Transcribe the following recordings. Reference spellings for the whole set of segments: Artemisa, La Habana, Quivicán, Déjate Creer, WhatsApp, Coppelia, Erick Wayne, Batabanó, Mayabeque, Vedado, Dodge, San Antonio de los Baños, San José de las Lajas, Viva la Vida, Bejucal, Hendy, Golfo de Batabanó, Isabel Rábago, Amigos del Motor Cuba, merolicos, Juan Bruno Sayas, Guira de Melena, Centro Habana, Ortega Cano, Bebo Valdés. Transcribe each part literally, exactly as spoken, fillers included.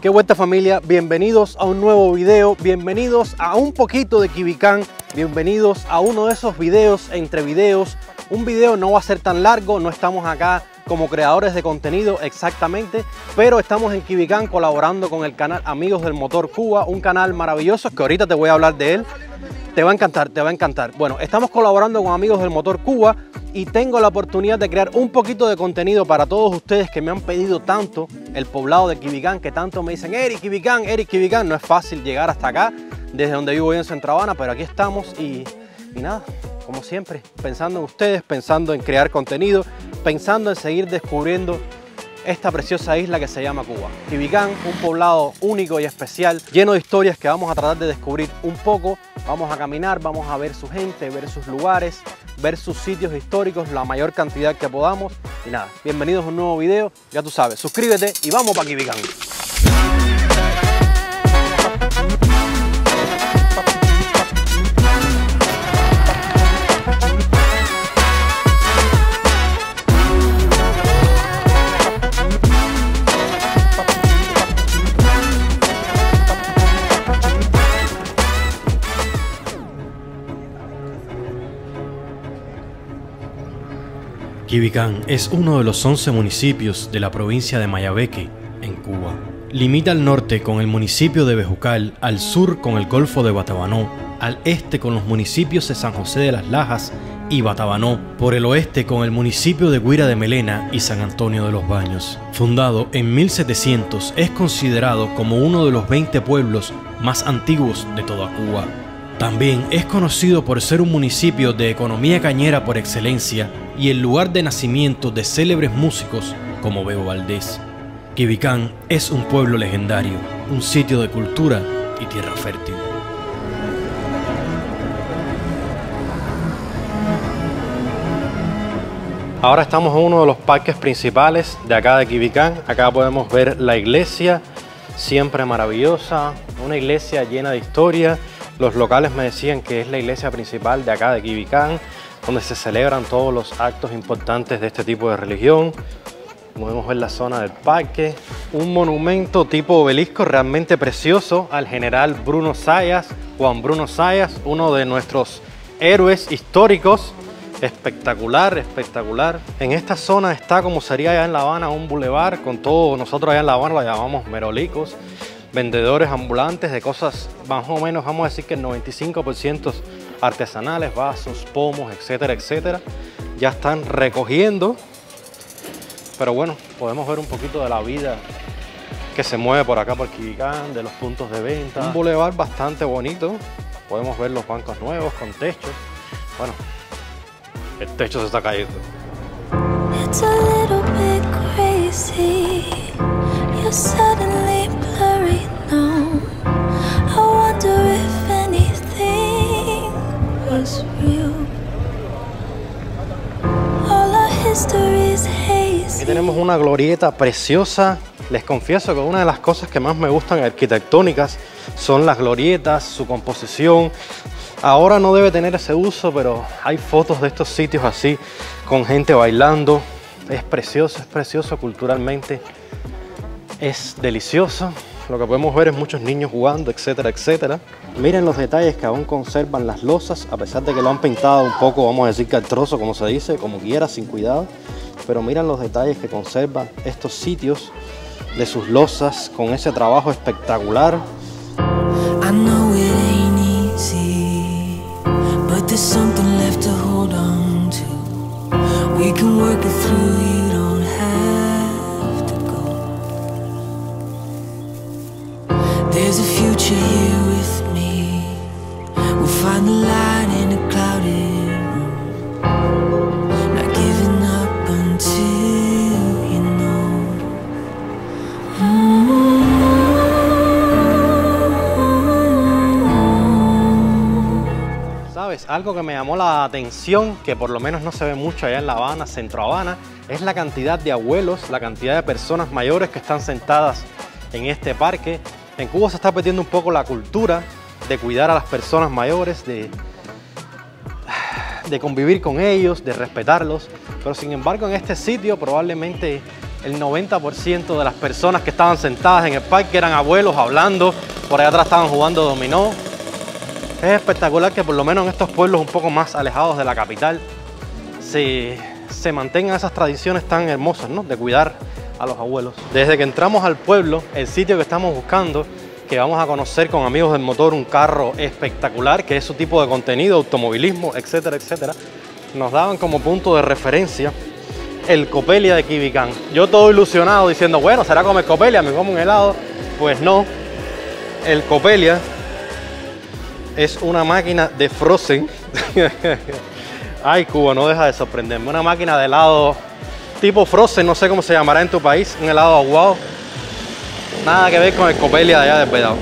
Qué vuelta, familia, bienvenidos a un nuevo video, bienvenidos a un poquito de Quivicán, bienvenidos a uno de esos videos entre videos. Un video no va a ser tan largo, no estamos acá como creadores de contenido exactamente, pero estamos en Quivicán colaborando con el canal Amigos del Motor Cuba, un canal maravilloso que ahorita te voy a hablar de él. Te va a encantar, te va a encantar. Bueno, estamos colaborando con Amigos del Motor Cuba y tengo la oportunidad de crear un poquito de contenido para todos ustedes que me han pedido tanto, el poblado de Quivicán, que tanto me dicen, Eric Quivicán, Eric Quivicán. No es fácil llegar hasta acá, desde donde vivo yo en Centro Habana, pero aquí estamos y, y nada, como siempre, pensando en ustedes, pensando en crear contenido, pensando en seguir descubriendo esta preciosa isla que se llama Cuba. Quivicán, un poblado único y especial, lleno de historias que vamos a tratar de descubrir un poco. Vamos a caminar, vamos a ver su gente, ver sus lugares, ver sus sitios históricos, la mayor cantidad que podamos. Y nada, bienvenidos a un nuevo video, ya tú sabes, suscríbete y vamos para Quivicán. Quivicán es uno de los once municipios de la provincia de Mayabeque, en Cuba. Limita al norte con el municipio de Bejucal, al sur con el Golfo de Batabanó, al este con los municipios de San José de las Lajas y Batabanó, por el oeste con el municipio de Guira de Melena y San Antonio de los Baños. Fundado en mil setecientos, es considerado como uno de los veinte pueblos más antiguos de toda Cuba. También es conocido por ser un municipio de economía cañera por excelencia y el lugar de nacimiento de célebres músicos como Bebo Valdés. Quivicán es un pueblo legendario, un sitio de cultura y tierra fértil. Ahora estamos en uno de los parques principales de acá de Quivicán. Acá podemos ver la iglesia, siempre maravillosa, una iglesia llena de historia. Los locales me decían que es la iglesia principal de acá de Quivicán, donde se celebran todos los actos importantes de este tipo de religión. Podemos ver la zona del parque, un monumento tipo obelisco realmente precioso al general Bruno Sayas, Juan Bruno Sayas, uno de nuestros héroes históricos. Espectacular, espectacular. En esta zona está, como sería allá en La Habana, un bulevar con todo. Nosotros allá en La Habana lo llamamos merolicos, vendedores ambulantes de cosas más o menos, vamos a decir que el noventa y cinco por ciento artesanales, vasos, pomos, etcétera, etcétera. Ya están recogiendo, pero bueno, podemos ver un poquito de la vida que se mueve por acá por Quivicán, de los puntos de venta. Un bulevar bastante bonito, podemos ver los bancos nuevos con techos. Bueno, el techo se está cayendo. It's a little bit crazy. You're suddenly blurry now. I wonder if anything was real. All our history is hazy. Aquí tenemos una glorieta preciosa. Les confieso que una de las cosas que más me gustan arquitectónicas son las glorietas, su composición. Ahora no debe tener ese uso, pero hay fotos de estos sitios así, con gente bailando. Es precioso, es precioso culturalmente. Es delicioso. Lo que podemos ver es muchos niños jugando, etcétera, etcétera. Miren los detalles que aún conservan las losas, a pesar de que lo han pintado un poco, vamos a decir que al trozo, como se dice, como quiera, sin cuidado. Pero miren los detalles que conservan estos sitios de sus losas, con ese trabajo espectacular. Algo que me llamó la atención, que por lo menos no se ve mucho allá en La Habana, Centro Habana, es la cantidad de abuelos, la cantidad de personas mayores que están sentadas en este parque. En Cuba se está perdiendo un poco la cultura de cuidar a las personas mayores, de, de convivir con ellos, de respetarlos. pero sin embargo en este sitio probablemente el noventa por ciento de las personas que estaban sentadas en el parque eran abuelos hablando, por allá atrás estaban jugando dominó. Es espectacular que por lo menos en estos pueblos un poco más alejados de la capital se, se mantengan esas tradiciones tan hermosas, ¿no?, de cuidar a los abuelos. Desde que entramos al pueblo, el sitio que estamos buscando, que vamos a conocer con Amigos del Motor, un carro espectacular, que es su tipo de contenido, automovilismo, etcétera, etcétera, nos daban como punto de referencia el Coppelia de Quivicán. Yo todo ilusionado diciendo, bueno, será comer Coppelia, me como un helado. Pues no, el Coppelia es una máquina de frozen. Ay, Cuba, no deja de sorprenderme. Una máquina de helado tipo frozen, no sé cómo se llamará en tu país, un helado aguado. Nada que ver con el Coppelia de allá de Vedado.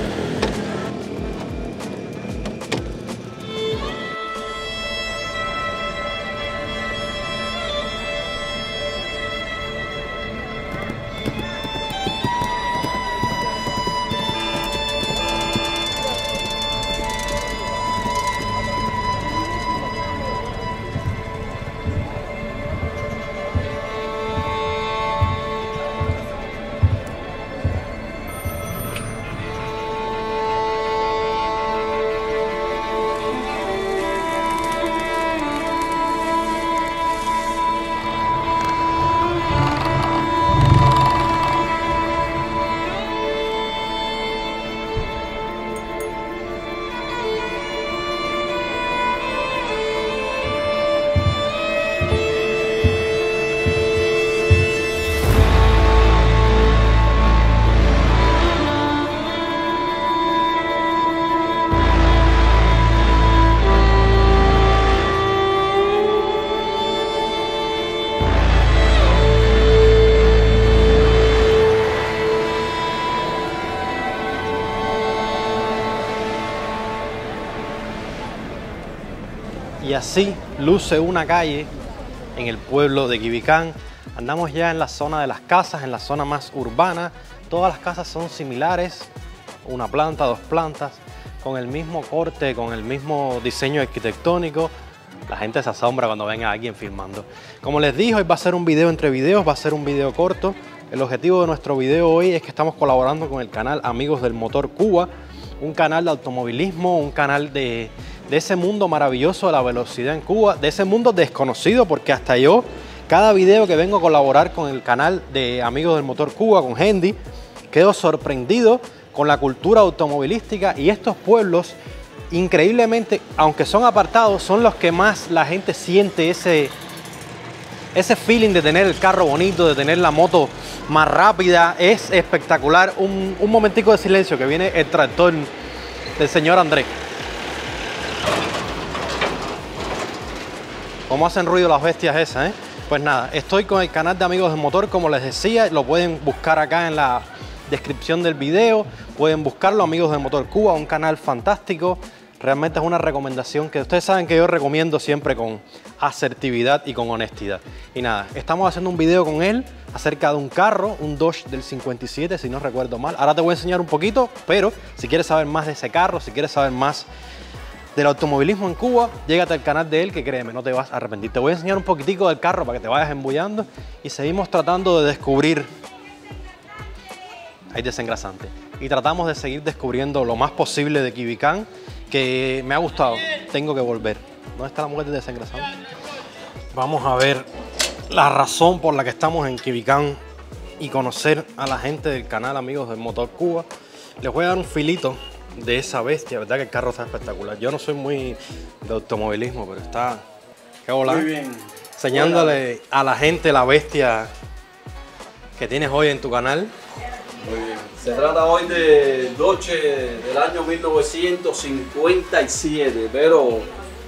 Y así luce una calle en el pueblo de Quivicán. Andamos ya en la zona de las casas, en la zona más urbana. Todas las casas son similares, una planta, dos plantas, con el mismo corte, con el mismo diseño arquitectónico. La gente se asombra cuando ven a alguien filmando. Como les dije, hoy va a ser un video entre videos, va a ser un video corto. El objetivo de nuestro video hoy es que estamos colaborando con el canal Amigos del Motor Cuba, un canal de automovilismo, un canal de... de ese mundo maravilloso de la velocidad en Cuba, de ese mundo desconocido, porque hasta yo, cada video que vengo a colaborar con el canal de Amigos del Motor Cuba, con Hendy, quedo sorprendido con la cultura automovilística, y estos pueblos, increíblemente, aunque son apartados, son los que más la gente siente ese, ese feeling de tener el carro bonito, de tener la moto más rápida. Es espectacular. Un, un momentico de silencio, que viene el tractor del señor Andrés. ¿Cómo hacen ruido las bestias esas, eh? Pues nada, estoy con el canal de Amigos del Motor, como les decía. Lo pueden buscar acá en la descripción del video. Pueden buscarlo, Amigos del Motor Cuba, un canal fantástico. Realmente es una recomendación que ustedes saben que yo recomiendo siempre con asertividad y con honestidad. Y nada, estamos haciendo un video con él acerca de un carro, un Dodge del cincuenta y siete, si no recuerdo mal. Ahora te voy a enseñar un poquito, pero si quieres saber más de ese carro, si quieres saber más del automovilismo en Cuba, llégate al canal de él, que créeme, no te vas a arrepentir. Te voy a enseñar un poquitico del carro para que te vayas embullando, y seguimos tratando de descubrir, hay desengrasante, y tratamos de seguir descubriendo lo más posible de Quivicán, que me ha gustado. Tengo que volver. ¿Dónde está la mujer de desengrasante? Vamos a ver la razón por la que estamos en Quivicán y conocer a la gente del canal Amigos del Motor Cuba. Les voy a dar un filito de esa bestia, verdad que el carro está espectacular. Yo no soy muy de automovilismo, pero está... ¡Qué hola! Muy bien. Enseñándole a la gente la bestia que tienes hoy en tu canal. Muy bien. Se trata hoy de Dodge del año mil novecientos cincuenta y siete, pero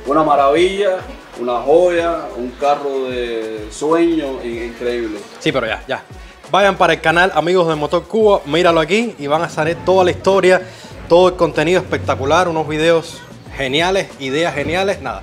una maravilla, una joya, un carro de sueño increíble. Sí, pero ya, ya. Vayan para el canal Amigos del Motor Cuba, míralo aquí y van a saber toda la historia. Todo el contenido espectacular, unos videos geniales, ideas geniales, nada.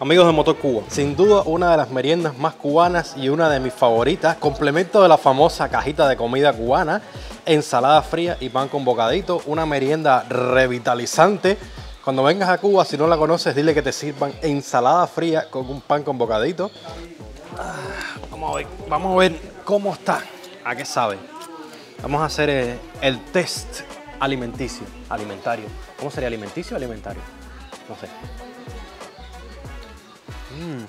Amigos de Motor Cuba, sin duda una de las meriendas más cubanas y una de mis favoritas. Complemento de la famosa cajita de comida cubana, ensalada fría y pan con bocadito. Una merienda revitalizante. Cuando vengas a Cuba, si no la conoces, dile que te sirvan ensalada fría con un pan con bocadito. Ah, Vamos a ver, vamos a ver cómo está, a qué sabe. Vamos a hacer eh, el test alimenticio, alimentario. ¿Cómo sería alimenticio o alimentario? No sé. Mm.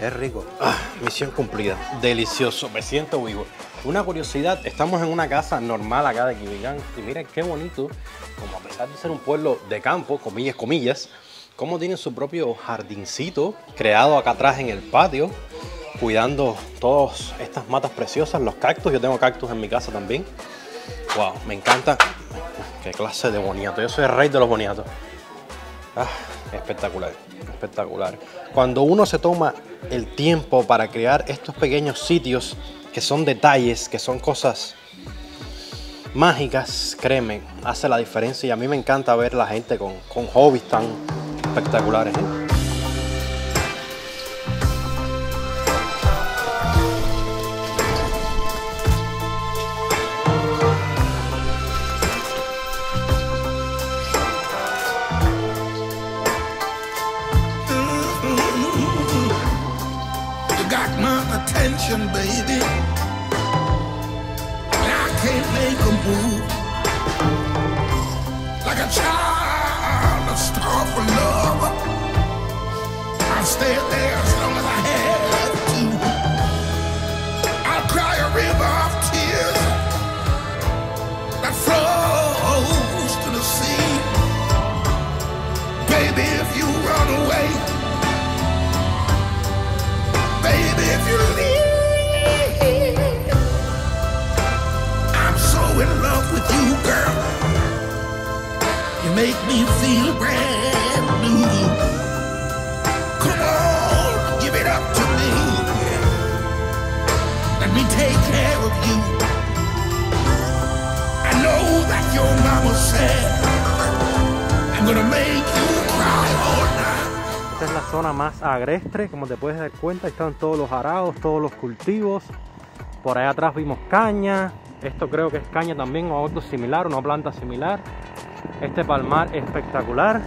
Qué rico. Ah, misión cumplida. Delicioso. Me siento vivo. Una curiosidad, estamos en una casa normal acá de Quivicán y miren qué bonito, como a pesar de ser un pueblo de campo, comillas, comillas, como tienen su propio jardincito creado acá atrás en el patio, cuidando todas estas matas preciosas, los cactus. Yo tengo cactus en mi casa también. Wow, me encanta. Qué clase de boniato. Yo soy el rey de los boniatos. Ah, espectacular, espectacular. Cuando uno se toma el tiempo para crear estos pequeños sitios, que son detalles, que son cosas mágicas, créeme, hace la diferencia. Y a mí me encanta ver la gente con, con hobbies tan espectaculares, ¿eh? You got my attention, baby. Like a child, a star for love. I'll stay there as long as I have to. I'll cry a river of tears that flows to the sea. Baby, if you run away, baby, if you leave, I'm so in love with you, girl. You make me feel brand new. Come on, give it up to me. Let me take care of you. I know that your mama said I'm gonna make you cry all night. Esta es la zona más agreste, como te puedes dar cuenta. Están todos los arados, todos los cultivos. Por allá atrás vimos caña. Esto creo que es caña también, o algo similar, una planta similar. Este palmar espectacular.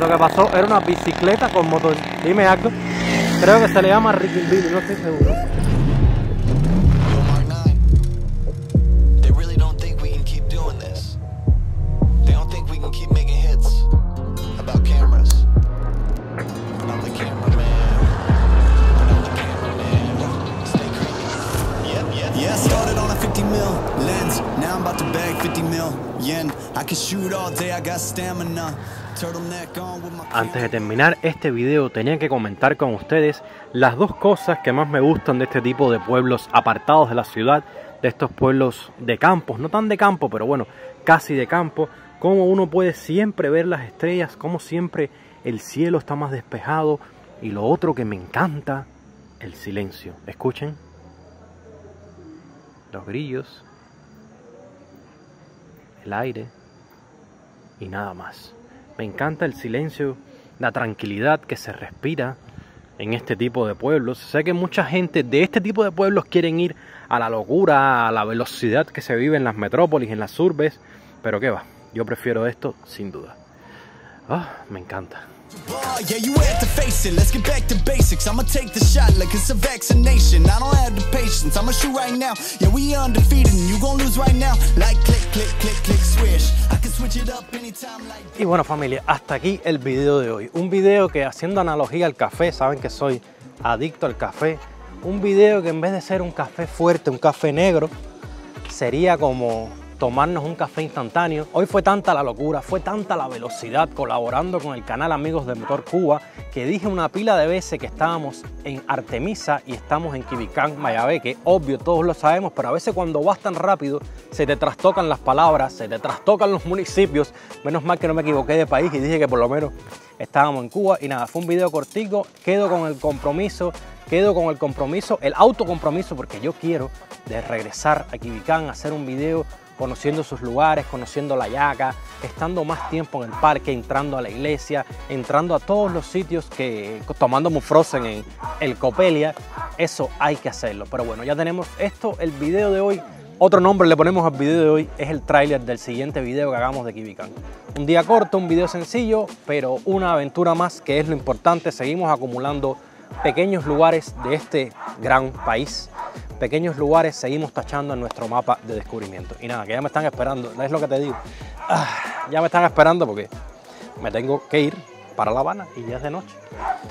Lo que pasó era una bicicleta con motor. Dime algo. Creo que se le llama Rickinbili, no estoy seguro. Antes de terminar este video tenía que comentar con ustedes las dos cosas que más me gustan de este tipo de pueblos apartados de la ciudad, de estos pueblos de campos, no tan de campo, pero bueno, casi de campo, como uno puede siempre ver las estrellas, como siempre el cielo está más despejado, y lo otro que me encanta, el silencio. Escuchen los grillos, el aire y nada más. Me encanta el silencio, la tranquilidad que se respira en este tipo de pueblos. Sé que mucha gente de este tipo de pueblos quieren ir a la locura, a la velocidad que se vive en las metrópolis, en las urbes, pero qué va, yo prefiero esto sin duda. Ah, me encanta. Yeah, you have to face it. Let's get back to basics. I'ma take the shot like it's a vaccination. I don't have the patience. I'ma shoot right now. Yeah, we undefeated and you gon' lose right now. Like click, click, click, click, swish. I can switch it up anytime like that. Y bueno, familia, hasta aquí el video de hoy. Un video que, haciendo analogía al café, saben que soy adicto al café. Un video que en vez de ser un café fuerte, un café negro, sería como tomarnos un café instantáneo. Hoy fue tanta la locura, fue tanta la velocidad colaborando con el canal Amigos del Motor Cuba, que dije una pila de veces que estábamos en Artemisa y estamos en Quivicán, Mayabeque. Obvio, todos lo sabemos, pero a veces cuando vas tan rápido se te trastocan las palabras, se te trastocan los municipios. Menos mal que no me equivoqué de país y dije que por lo menos estábamos en Cuba. Y nada, fue un video cortico. Quedo con el compromiso, quedo con el compromiso, el autocompromiso, porque yo quiero de regresar a Quivicán, hacer un video conociendo sus lugares, conociendo la yaca, estando más tiempo en el parque, entrando a la iglesia, entrando a todos los sitios, que tomando un frozen en el Coppelia. Eso hay que hacerlo. Pero bueno, ya tenemos esto, el video de hoy. Otro nombre le ponemos al video de hoy, es el tráiler del siguiente video que hagamos de Quivicán. Un día corto, un video sencillo, pero una aventura más, que es lo importante. Seguimos acumulando pequeños lugares de este gran país. Pequeños lugares seguimos tachando en nuestro mapa de descubrimiento. Y nada, que ya me están esperando, es lo que te digo. Ah, ya me están esperando porque me tengo que ir para La Habana y ya es de noche.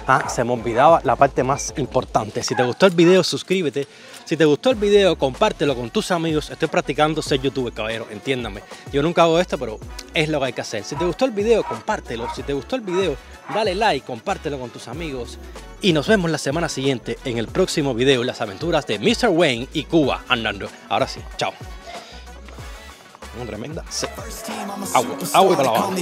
Ah, se me olvidaba la parte más importante. Si te gustó el video, suscríbete. Si te gustó el video, compártelo con tus amigos. Estoy practicando ser youtuber, caballero, entiéndame. Yo nunca hago esto, pero es lo que hay que hacer. Si te gustó el video, compártelo. Si te gustó el video, dale like, compártelo con tus amigos. Y nos vemos la semana siguiente en el próximo video, las aventuras de mister Wayne y Cuba andando. Ahora sí, chao. Una tremenda cepa. Agua, agua para la Habana.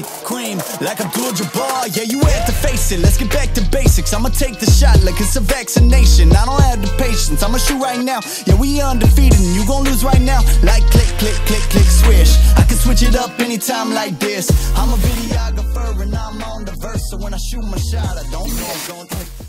Yeah, you have to face it. Let's get back to basics. I'ma take the shot like it's a vaccination. I don't have the patience. I'ma shoot right now. Yeah, we undefeated and you gon' lose right now. Like click, click, click, click, swish. I can switch it up anytime like this. I'm a videographer and I'm on the verse. So when I shoot my shot, I don't know I'm gon'